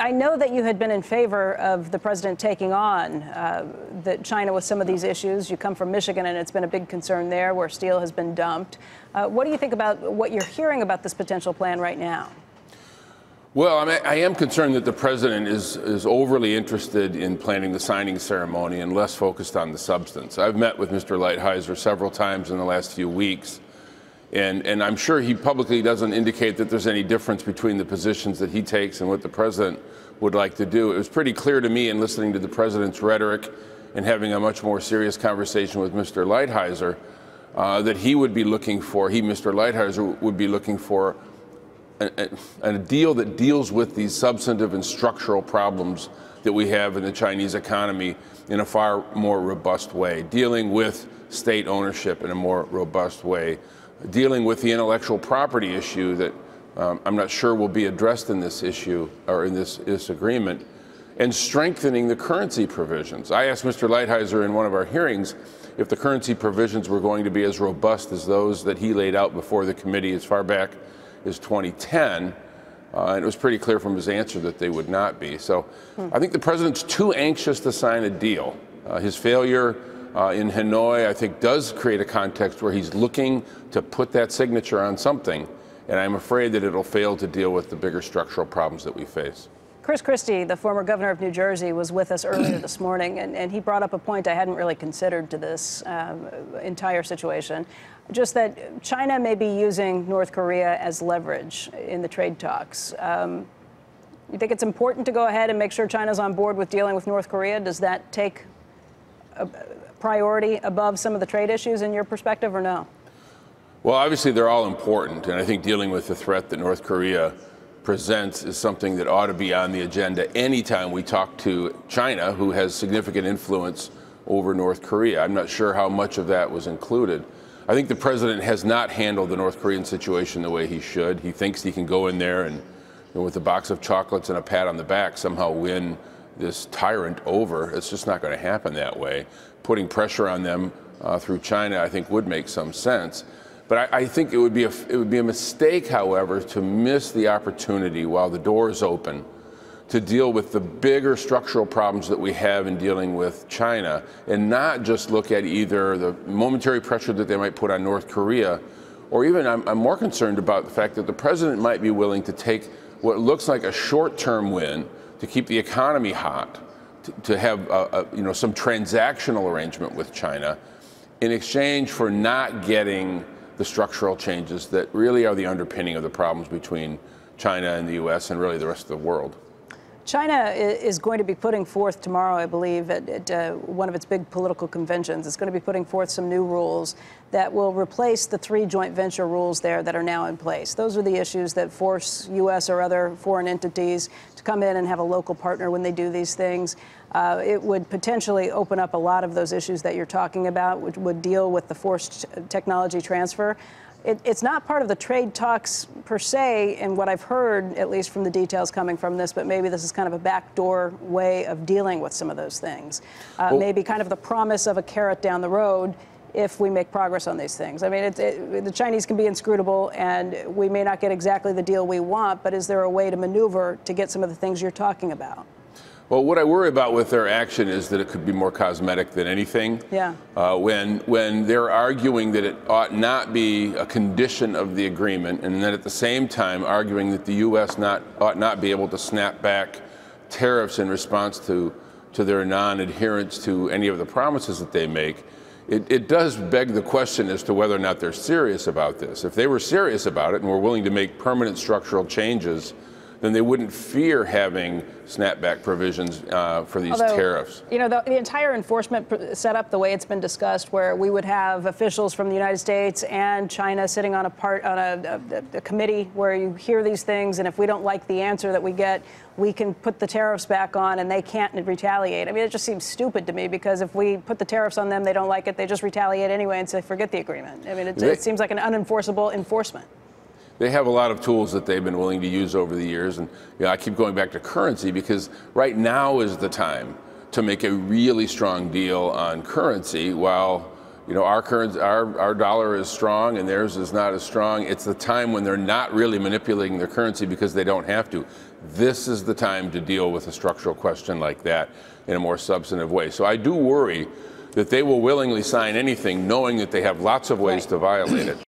I know that you had been in favor of the president taking on China with some of these issues. You come from Michigan, and it's been a big concern there where steel has been dumped. What do you think about what you're hearing about this potential plan right now? Well, I am concerned that the president is overly interested in planning the signing ceremony and less focused on the substance. I've met with Mr. Lighthizer several times in the last few weeks, and I'm sure he publicly doesn't indicate that there's any difference between the positions that he takes and what the president would like to do. It was pretty clear to me in listening to the president's rhetoric and having a much more serious conversation with Mr. Lighthizer that he would be looking for, Mr. Lighthizer, would be looking for a deal that deals with these substantive and structural problems that we have in the Chinese economy in a far more robust way, dealing with state ownership in a more robust way, dealing with the intellectual property issue that I'm not sure will be addressed in this issue or in this agreement, and strengthening the currency provisions. I asked Mr. Lighthizer in one of our hearings if the currency provisions were going to be as robust as those that he laid out before the committee as far back is 2010, and it was pretty clear from his answer that they would not be. So I think the president's too anxious to sign a deal. His failure in Hanoi, I think, does create a context where he's looking to put that signature on something, and I'm afraid that it'll fail to deal with the bigger structural problems that we face. Chris Christie, the former governor of New Jersey, was with us earlier this morning, and he brought up a point I hadn't really considered to this entire situation, just that China may be using North Korea as leverage in the trade talks. You think it's important to go ahead and make sure China's on board with dealing with North Korea? Does that take a priority above some of the trade issues in your perspective, or no? Well, obviously they're all important, and I think dealing with the threat that North Korea presents is something that ought to be on the agenda anytime we talk to China, who has significant influence over North Korea. I'm not sure how much of that was included. I think the president has not handled the North Korean situation the way he should. He thinks he can go in there and, with a box of chocolates and a pat on the back, somehow win this tyrant over. It's just not going to happen that way. Putting pressure on them through China, I think, would make some sense. But I think it would be a mistake, however, to miss the opportunity while the door is open to deal with the bigger structural problems that we have in dealing with China, and not just look at either the momentary pressure that they might put on North Korea, or even I'm more concerned about the fact that the president might be willing to take what looks like a short-term win to keep the economy hot, to have some transactional arrangement with China in exchange for not getting the structural changes that really are the underpinning of the problems between China and the U.S. and really the rest of the world. China is going to be putting forth tomorrow, I believe, at one of its big political conventions. It's going to be putting forth some new rules that will replace the 3 joint venture rules there that are now in place. Those are the issues that force U.S. or other foreign entities to come in and have a local partner when they do these things. It would potentially open up a lot of those issues that you're talking about, which would deal with the forced technology transfer. It's not part of the trade talks per se, and what I've heard, at least from the details coming from this, but maybe this is kind of a backdoor way of dealing with some of those things. Maybe kind of the promise of a carrot down the road if we make progress on these things. I mean, the Chinese can be inscrutable, and we may not get exactly the deal we want, but is there a way to maneuver to get some of the things you're talking about? Well, what I worry about with their action is that it could be more cosmetic than anything. Yeah. When they're arguing that it ought not be a condition of the agreement, and then at the same time arguing that the U.S. ought not be able to snap back tariffs in response to their non-adherence to any of the promises that they make, it does beg the question as to whether or not they're serious about this. If they were serious about it and were willing to make permanent structural changes, then they wouldn't fear having snapback provisions for these tariffs. You know, the entire enforcement setup, the way it's been discussed, where we would have officials from the United States and China sitting on a committee where you hear these things, and if we don't like the answer that we get, we can put the tariffs back on and they can't retaliate. I mean, it just seems stupid to me, because if we put the tariffs on them, they don't like it, they just retaliate anyway and say, forget the agreement. I mean, it seems like an unenforceable enforcement. They have a lot of tools that they've been willing to use over the years, and I keep going back to currency, because right now is the time to make a really strong deal on currency. While our dollar is strong and theirs is not as strong, it's the time when they're not really manipulating their currency because they don't have to. this is the time to deal with a structural question like that in a more substantive way. So I do worry that they will willingly sign anything knowing that they have lots of ways to violate it.